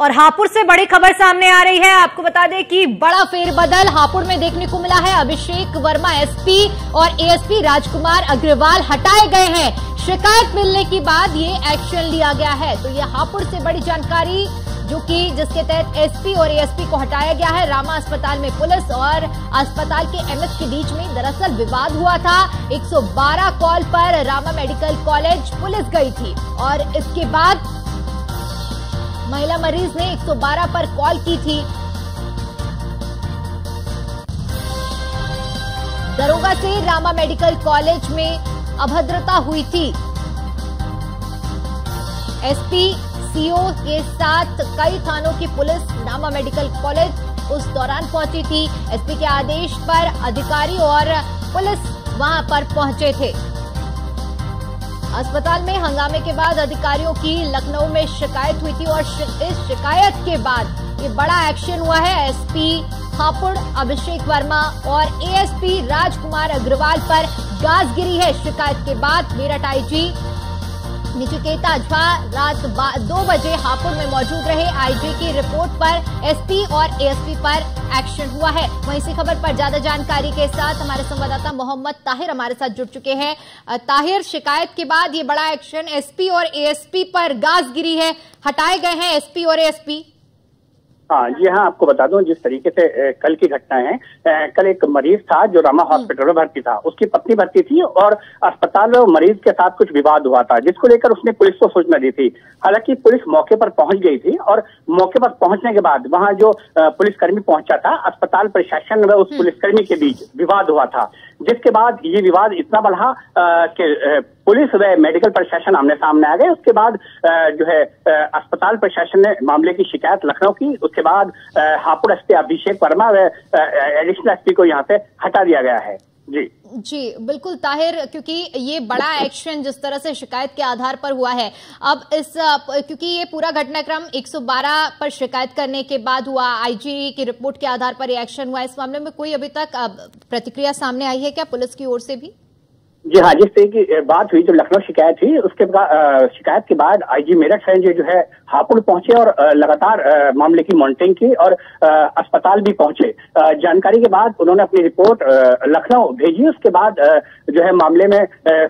और हापुड़ से बड़ी खबर सामने आ रही है। आपको बता दें कि बड़ा फेरबदल हापुड़ में देखने को मिला है। अभिषेक वर्मा एसपी और एएसपी राजकुमार अग्रवाल हटाए गए हैं। शिकायत मिलने के बाद ये एक्शन लिया गया है। तो ये हापुड़ से बड़ी जानकारी जो कि जिसके तहत एसपी और एएसपी को हटाया गया है। रामा अस्पताल में पुलिस और अस्पताल के एमएस के बीच में दरअसल विवाद हुआ था। 112 कॉल पर रामा मेडिकल कॉलेज पुलिस गई थी और इसके बाद महिला मरीज ने 112 पर कॉल की थी। दरोगा से रामा मेडिकल कॉलेज में अभद्रता हुई थी। एसपी सीओ के साथ कई थानों की पुलिस रामा मेडिकल कॉलेज उस दौरान पहुंची थी। एसपी के आदेश पर अधिकारी और पुलिस वहां पर पहुंचे थे। अस्पताल में हंगामे के बाद अधिकारियों की लखनऊ में शिकायत हुई थी और इस शिकायत के बाद ये बड़ा एक्शन हुआ है। एसपी हापुड़ अभिषेक वर्मा और एएसपी राजकुमार अग्रवाल पर गाज गिरी है। शिकायत के बाद मेरठ आईजी निकिकेता झा रात 2 बजे हापुड़ में मौजूद रहे। आईजी की रिपोर्ट पर एसपी और एएसपी पर एक्शन हुआ है। वहीं इसी खबर पर ज्यादा जानकारी के साथ हमारे संवाददाता मोहम्मद ताहिर हमारे साथ जुड़ चुके हैं। ताहिर, शिकायत के बाद ये बड़ा एक्शन एसपी और एएसपी पर गाज गिरी है, हटाए गए हैं एसपी और एएसपी। हाँ जी, हाँ, आपको बता दूं जिस तरीके से कल की घटना है, कल एक मरीज था जो रामा हॉस्पिटल में भर्ती था। उसकी पत्नी भर्ती थी और अस्पताल में मरीज के साथ कुछ विवाद हुआ था, जिसको लेकर उसने पुलिस को सूचना दी थी। हालांकि पुलिस मौके पर पहुंच गई थी और मौके पर पहुंचने के बाद वहां जो पुलिसकर्मी पहुंचा था, अस्पताल प्रशासन व उस पुलिसकर्मी के बीच विवाद हुआ था, जिसके बाद ये विवाद इतना बढ़ा कि पुलिस व मेडिकल प्रशासन आमने सामने आ गए। उसके बाद जो है अस्पताल प्रशासन ने मामले की शिकायत लखनऊ की। उसके बाद हापुड़ एसपी अभिषेक वर्मा व एडिशनल एसपी को यहाँ से हटा दिया गया है। जी बिल्कुल ताहिर, क्योंकि ये बड़ा एक्शन जिस तरह से शिकायत के आधार पर हुआ है, अब क्योंकि ये पूरा घटनाक्रम 112 पर शिकायत करने के बाद हुआ, आईजी की रिपोर्ट के आधार पर ये एक्शन हुआ, इस मामले में कोई अभी तक प्रतिक्रिया सामने आई है क्या पुलिस की ओर से भी? जी हाँ, जिस तरह की बात हुई, जो लखनऊ शिकायत हुई, उसके बाद शिकायत के बाद आईजी मेरठ हैं जो है हापुड़ पहुंचे और लगातार मामले की मॉनिटरिंग की और अस्पताल भी पहुंचे। जानकारी के बाद उन्होंने अपनी रिपोर्ट लखनऊ भेजी। उसके बाद जो है मामले में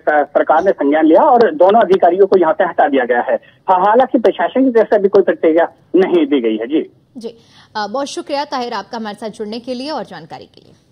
सरकार ने संज्ञान लिया और दोनों अधिकारियों को यहाँ से हटा दिया गया है। हालांकि प्रशासन की तरफ से अभी कोई प्रतिक्रिया नहीं दी गई है। जी, बहुत शुक्रिया ताहिर आपका हमारे साथ जुड़ने के लिए और जानकारी के लिए।